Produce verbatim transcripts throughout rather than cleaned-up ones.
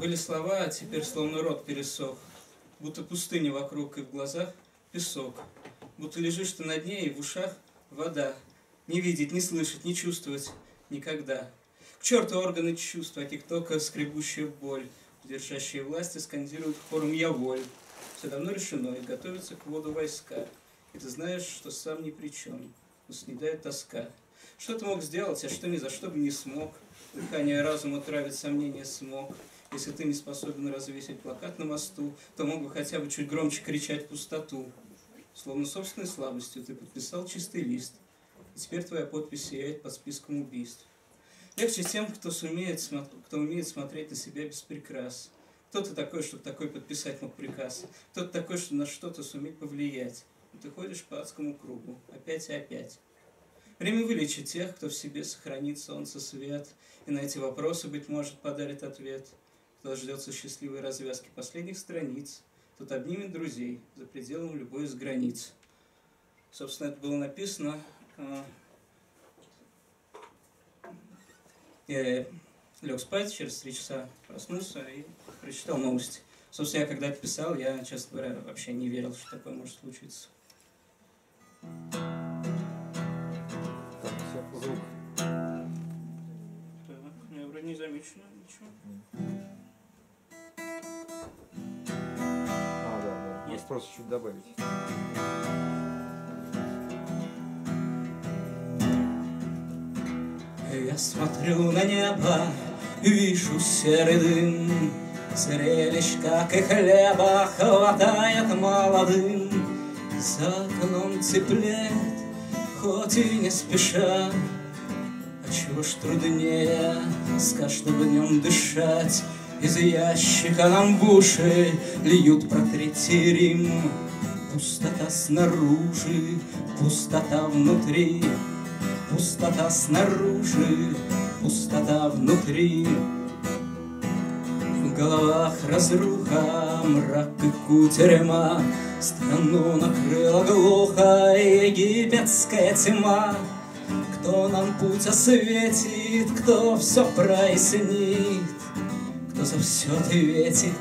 Были слова, а теперь словно рот пересох, будто пустыня вокруг и в глазах песок, будто лежишь ты на дне и в ушах вода, не видеть, не слышать, не чувствовать никогда. К черту органы чувств, а тиктока скребущая боль, держащие власти скандируют хором «Я воль». Все давно решено, и готовится к воду войска, и ты знаешь, что сам ни при чем, но снедает тоска. Что ты мог сделать, а что ни за что бы не смог? Дыхание разума травит сомнения смог. Если ты не способен развесить плакат на мосту, то мог бы хотя бы чуть громче кричать пустоту. Словно собственной слабостью ты подписал чистый лист, и теперь твоя подпись сияет под списком убийств. Легче тем, кто, сумеет, кто умеет смотреть на себя без прикрас. Кто ты такой, чтобы такой подписать мог приказ? Кто ты такой, чтобы на что-то суметь повлиять? Но ты ходишь по адскому кругу, опять и опять. Время вылечит тех, кто в себе сохранит солнце, свет, и на эти вопросы, быть может, подарит ответ. Кто ждется счастливой развязки последних страниц, тот обнимет друзей за пределом любой из границ. Собственно, это было написано. Я лег спать, через три часа проснулся и прочитал новости. Собственно, я когда писал, я, честно говоря, вообще не верил, что такое может случиться. Не замечено ничего. А, да, да. Есть просто чуть добавить. Я смотрю на небо, вижу серый дым, зрелищ, как и хлеба, хватает молодым. За окном теплеет, хоть и не спеша. А чего ж труднее с каждым днем дышать? Из ящика нам в уши льют про Третий Рим. Пустота снаружи, пустота внутри. Пустота снаружи, пустота внутри. В головах разруха, мрак и кутерьма. Страну накрыла глухо египетская тьма. Кто нам путь осветит, кто все прояснит, кто за все ответит,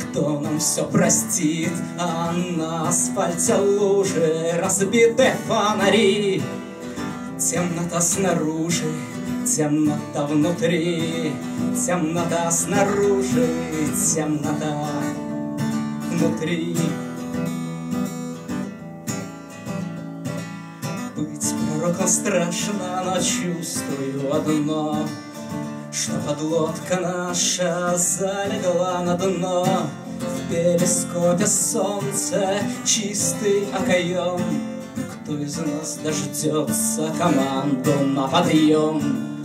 кто нам все простит. А на асфальте лужи, разбиты фонари. Темнота снаружи, темнота внутри. Темнота снаружи, темнота внутри. Быть пророком страшно, но чувствую одно, что подлодка наша залегла на дно. В перископе солнца чистый окоем. Кто из нас дождется команду на подъем?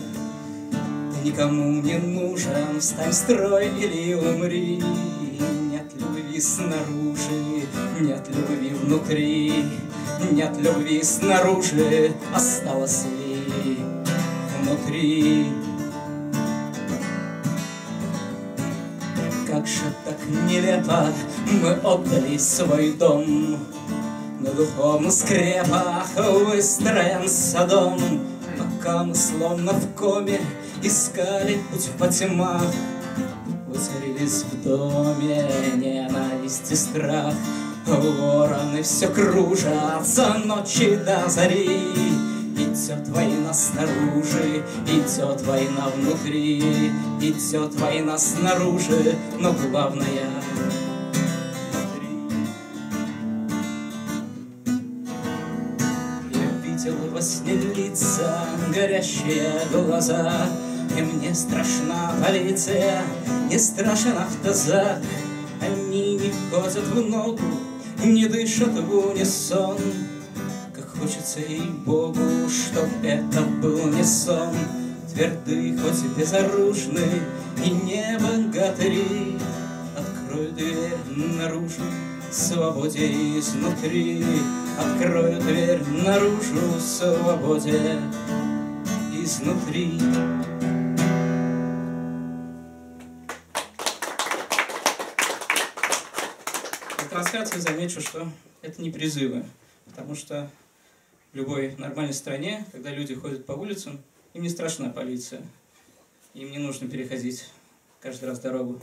Ты никому не нужен, встань в строй или умри. Нет любви снаружи, нет любви внутри. Нет любви снаружи, осталось ли внутри? Как же так нелепо мы отдали свой дом. На духовных скрепах выстроен садом. Пока мы словно в коме искали путь по тьмах. Воцарились в доме ненависть и страх. Вороны все кружатся ночи до зари. Идет война снаружи, идет война внутри. Идет война снаружи, но главное внутри. Я видел во сне лица, горящие глаза. И мне страшна полиция, не страшен автозак. Они не ходят в ногу, не дышат в унисон. Как хочется ей-богу, чтоб это был не сон. Тверды, хоть и безоружны, и не богатыри. Открой дверь наружу, свободе изнутри. Открой дверь наружу, свободе изнутри. Трансляции замечу, что это не призывы, потому что в любой нормальной стране, когда люди ходят по улицам, им не страшна полиция, им не нужно переходить каждый раз дорогу.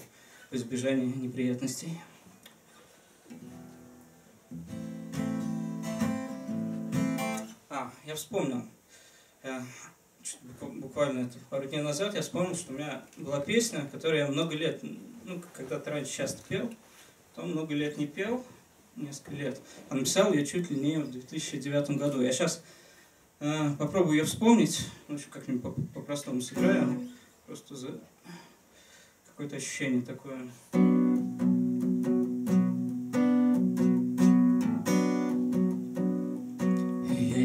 избежания неприятностей. А, я вспомнил. Я, буквально пару дней назад я вспомнил, что у меня была песня, которую я много лет, ну, когда-то раньше часто пел, потом много лет не пел, несколько лет. А написал ее чуть ли не в две тысячи девятом году. Я сейчас э, попробую ее вспомнить, ну, как-нибудь по-простому сыграю, просто за какое-то ощущение такое.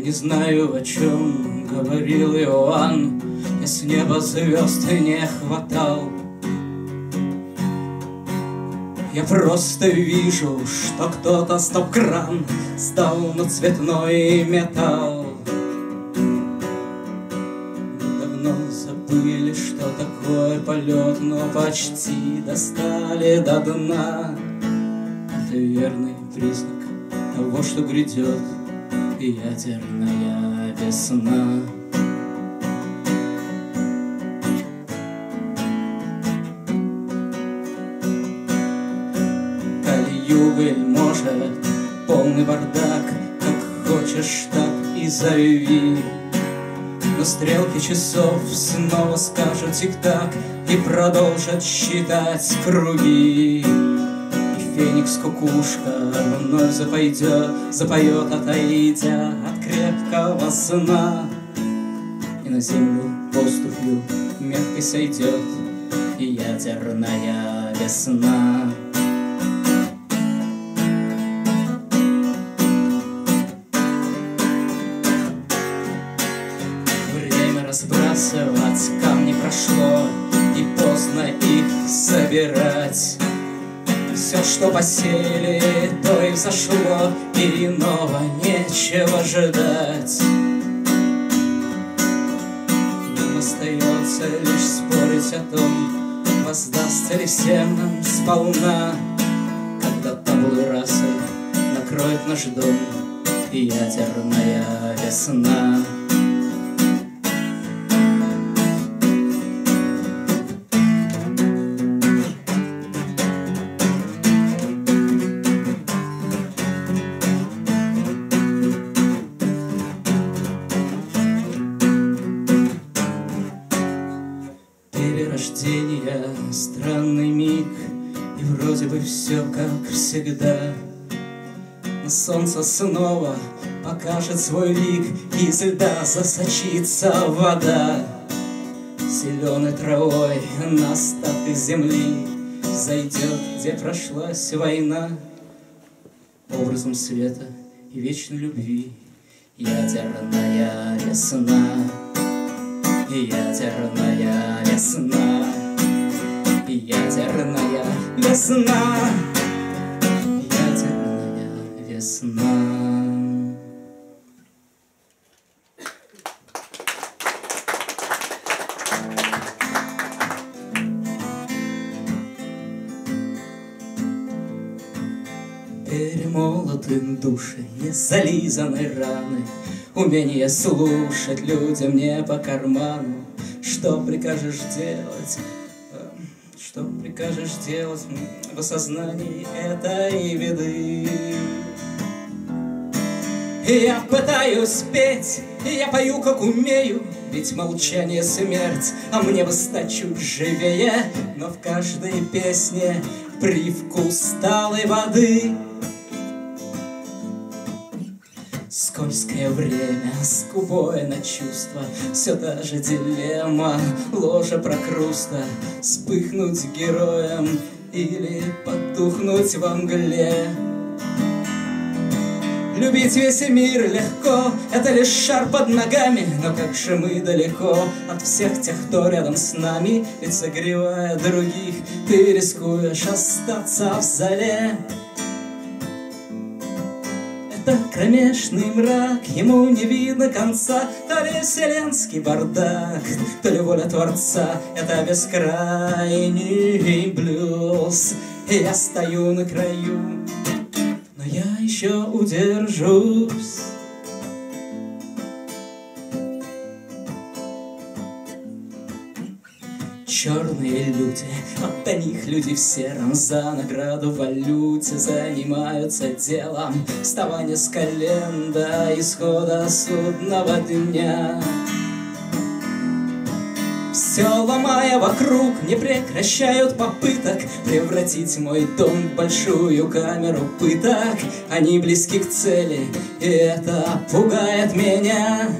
Не знаю, о чем говорил Иоанн, и с неба звезд не хватал. Я просто вижу, что кто-то стоп-кран стал на цветной металл. Давно забыли, что такое полет, но почти достали до дна. Это верный признак того, что грядет ядерная весна. Кали-юга, может, полный бардак, как хочешь, так и зови. Но стрелки часов снова скажут тик-так и продолжат считать круги. Феникс-кукушка вновь запойдет, запоет, отойдя от крепкого сна. И на землю поступью мягко сойдет ядерная весна. Время разбрасывать камни прошло, и поздно их собирать. Все, что посели, то и взошло, и иного нечего ожидать. Нам остается лишь спорить о том, воздастся ли всем нам сполна, когда таблы расы накроет наш дом ядерная весна. Странный миг, и вроде бы все как всегда. Но солнце снова покажет свой лик, и из льда засочится вода. Зеленой травой на остатки земли зайдет, где прошлась война, образом света и вечной любви ядерная весна. Ядерная весна. Ядерная весна. Ядерная весна. Перемолотым души, не зализаны раны, умение слушать людям не по карману. Что прикажешь делать? Что прикажешь делать в осознании этой беды? Я пытаюсь петь, я пою, как умею, ведь молчание — смерть, а мне бы стать чуть живее. Но в каждой песне привкус талой воды. Скользкое время, скупое на чувства, все та же дилемма, ложа прокруста. Вспыхнуть героем или потухнуть во мгле. Любить весь мир легко, это лишь шар под ногами. Но как же мы далеко от всех тех, кто рядом с нами. Ведь согревая других, ты рискуешь остаться в зале. Это кромешный мрак, ему не видно конца. То ли вселенский бардак, то ли воля Творца. Это бескрайний блюз. Я стою на краю, но я еще удержусь. черные люди, вот до них люди в сером за награду в валюте занимаются делом вставания с колен до исхода судного дня. Все ломая вокруг, не прекращают попыток превратить мой дом в большую камеру пыток. Они близки к цели, и это пугает меня.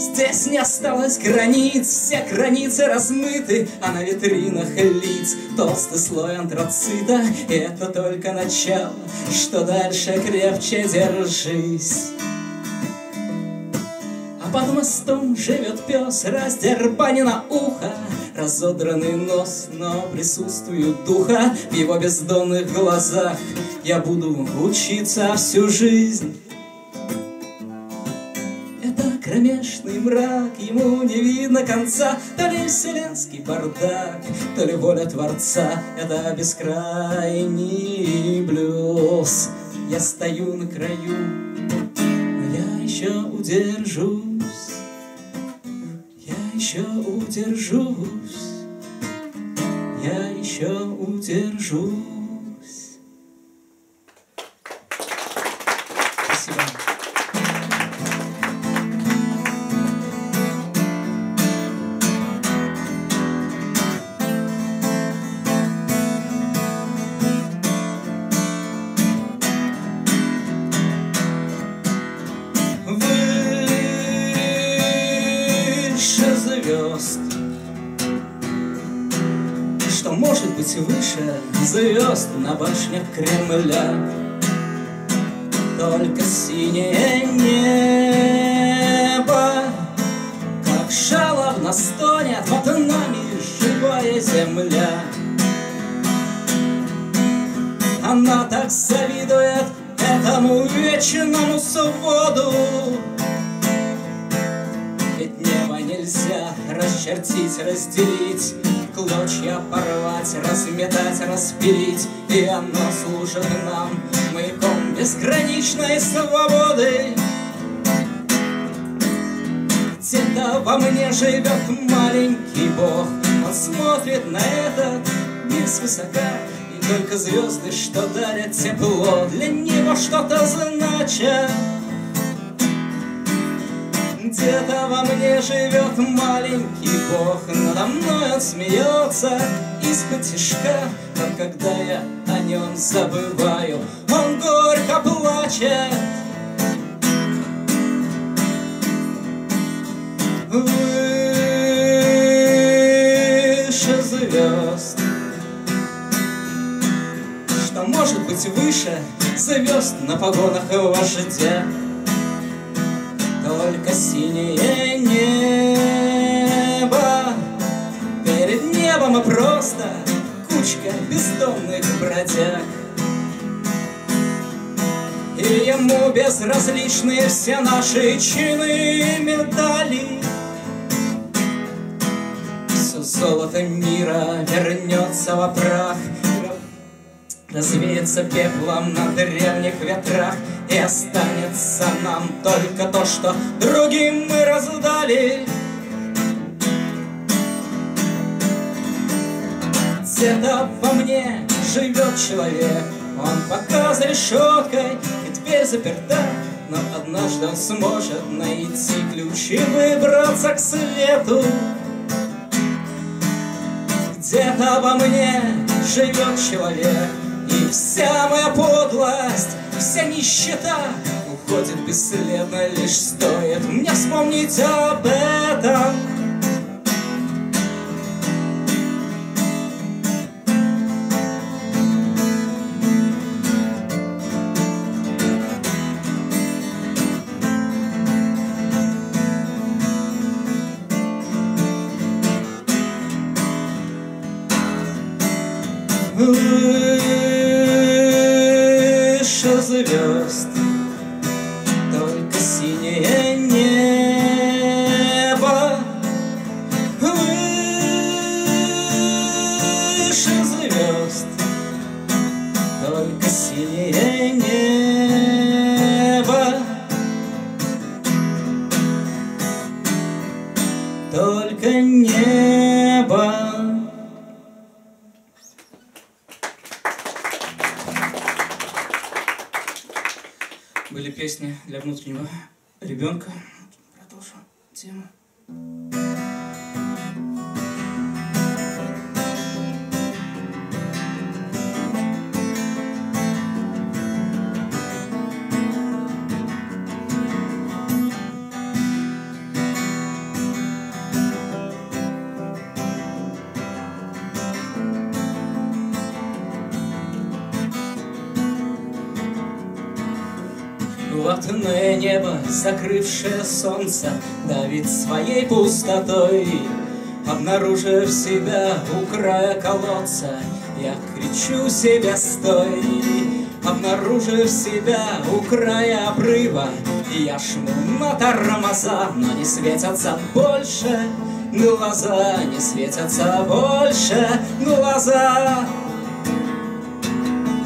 Здесь не осталось границ, все границы размыты, а на витринах лиц толстый слой антрацита. И это только начало, что дальше крепче держись. Под мостом живет пес, раздербанено ухо, разодранный нос, но присутствует духа. В его бездонных глазах я буду учиться всю жизнь. Это кромешный мрак, ему не видно конца, то ли вселенский бардак, то ли воля Творца. Это бескрайний блюз. Я стою на краю, но я еще удержу. Я еще удержусь, я еще удержусь. Спасибо. Что может быть выше звезд на башнях Кремля? Только синее небо, как жалобно стонет под нами живая земля. Она так завидует этому вечному своду, ведь небо нельзя расчертить, разделить, клочья порвать, разметать, распилить. И оно служит нам маяком безграничной свободы. Где-то во мне живет маленький бог, он смотрит на это невысока, и только звезды, что дарят тепло, для него что-то значат. Где-то во мне живет маленький бог, надо мной он смеется исподтишка, но когда я о нем забываю, он горько плачет. Выше звезд, что может быть выше звезд на погонах вождя? Только синее небо, перед небом мы просто кучка бездомных бродяг. И ему безразличны все наши чины и медали. Все золото мира вернется во прах, развеется пеплом на древних ветрах. И останется нам только то, что другим мы раздали. Где-то во мне живет человек, он пока за решеткой, и дверь заперта, но однажды он сможет найти ключ и выбраться к свету. Где-то во мне живет человек, и вся моя подлость, вся нищета уходит бесследно, лишь стоит мне вспомнить об этом. Звезд, только синее небо, выше звезд, только синее небо, только небо. сделали песни для внутреннего ребенка. Продолжу тему. Латунное небо, закрывшее солнце, давит своей пустотой. Обнаружив себя у края колодца, я кричу себе стой. Обнаружив себя у края обрыва, я шму на тормоза, но не светятся больше глаза, не светятся больше глаза.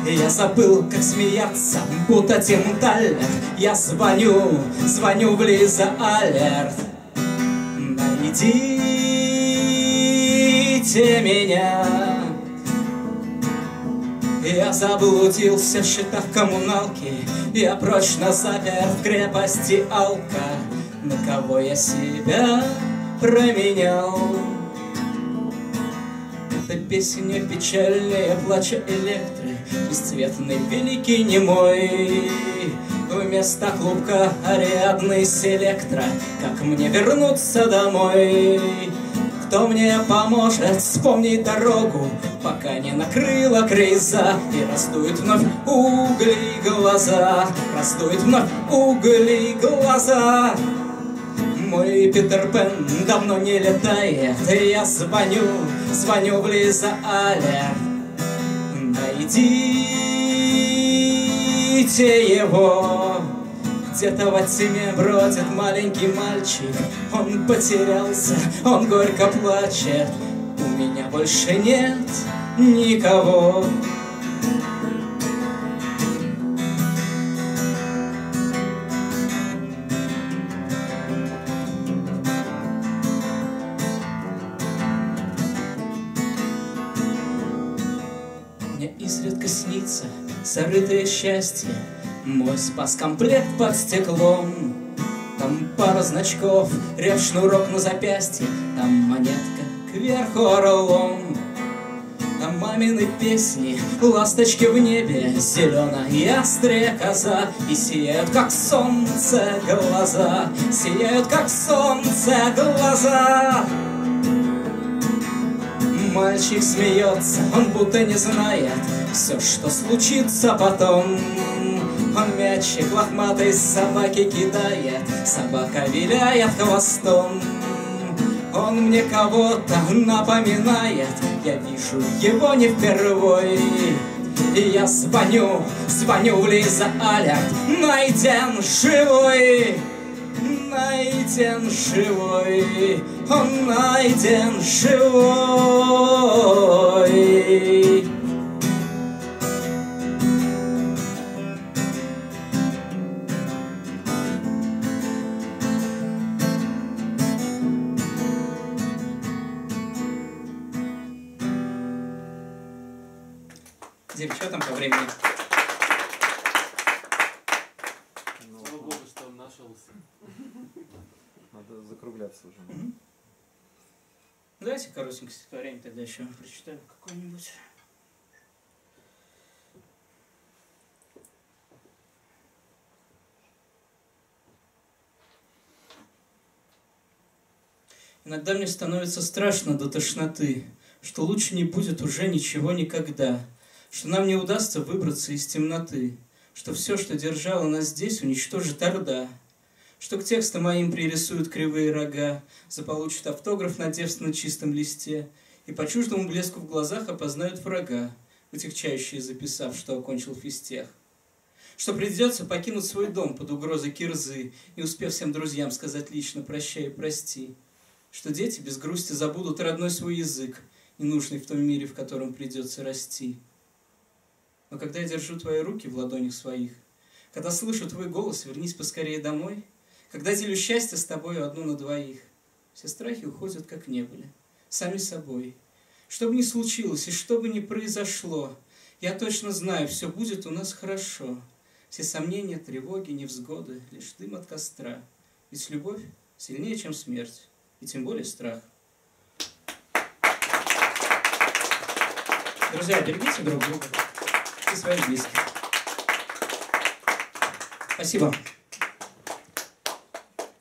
Я забыл, как смеяться, будто Тим Талер. Я звоню, звоню в Лиза Алерт. Найдите меня. Я заблудился в счетах коммуналки, я прочно запер в крепости Алка. На кого я себя променял? Это песня печальная, плача Электры, бесцветный великий немой. Вместо клубка Ариадны селектора, как мне вернуться домой? Кто мне поможет вспомнить дорогу, пока не накрыла крейза? И растуют вновь угли глаза, растуют вновь угли глаза. Мой Питер Пен давно не летает, и я звоню, звоню в Лиза Алерт. Найдите его. Где-то во тьме бродит маленький мальчик, он потерялся, он горько плачет. У меня больше нет никого. Изредка снится сорытое счастье, мой спаскомплект под стеклом. Там пара значков, рев-шнурок на запястье, там монетка кверху орлом. Там мамины песни, ласточки в небе, зеленая стрекоза. И сияют, как солнце, глаза, сияют, как солнце, глаза. Мальчик смеется, он будто не знает все, что случится потом. Он мячик лохматый собаке кидает, собака виляет хвостом. Он мне кого-то напоминает, я вижу его не впервой. И я звоню, звоню в Лиза Алерт. Найден живой, найден живой, он найден живой. Дим, что там по времени? Слава Богу, что он нашелся. Надо закругляться уже. Mm-hmm. Давайте коротенькое стихотворение тогда еще прочитаем какое-нибудь. Иногда мне становится страшно до тошноты, что лучше не будет уже ничего никогда, что нам не удастся выбраться из темноты, что все, что держало нас здесь, уничтожит орда, что к тексту моим пририсуют кривые рога, заполучат автограф на девственно чистом листе, и по чуждому блеску в глазах опознают врага, утягчающие записав, что окончил физтех, что придется покинуть свой дом под угрозой кирзы, не успев всем друзьям сказать лично «прощай и прости», что дети без грусти забудут родной свой язык, ненужный в том мире, в котором придется расти. Но когда я держу твои руки в ладонях своих, когда слышу твой голос «вернись поскорее домой», когда делю счастье с тобою одну на двоих, все страхи уходят, как не были, сами собой. Что бы ни случилось и что бы ни произошло, я точно знаю, все будет у нас хорошо. Все сомнения, тревоги, невзгоды, лишь дым от костра. Ведь любовь сильнее, чем смерть, и тем более страх. Друзья, берегите друг друга и своих близких. Спасибо.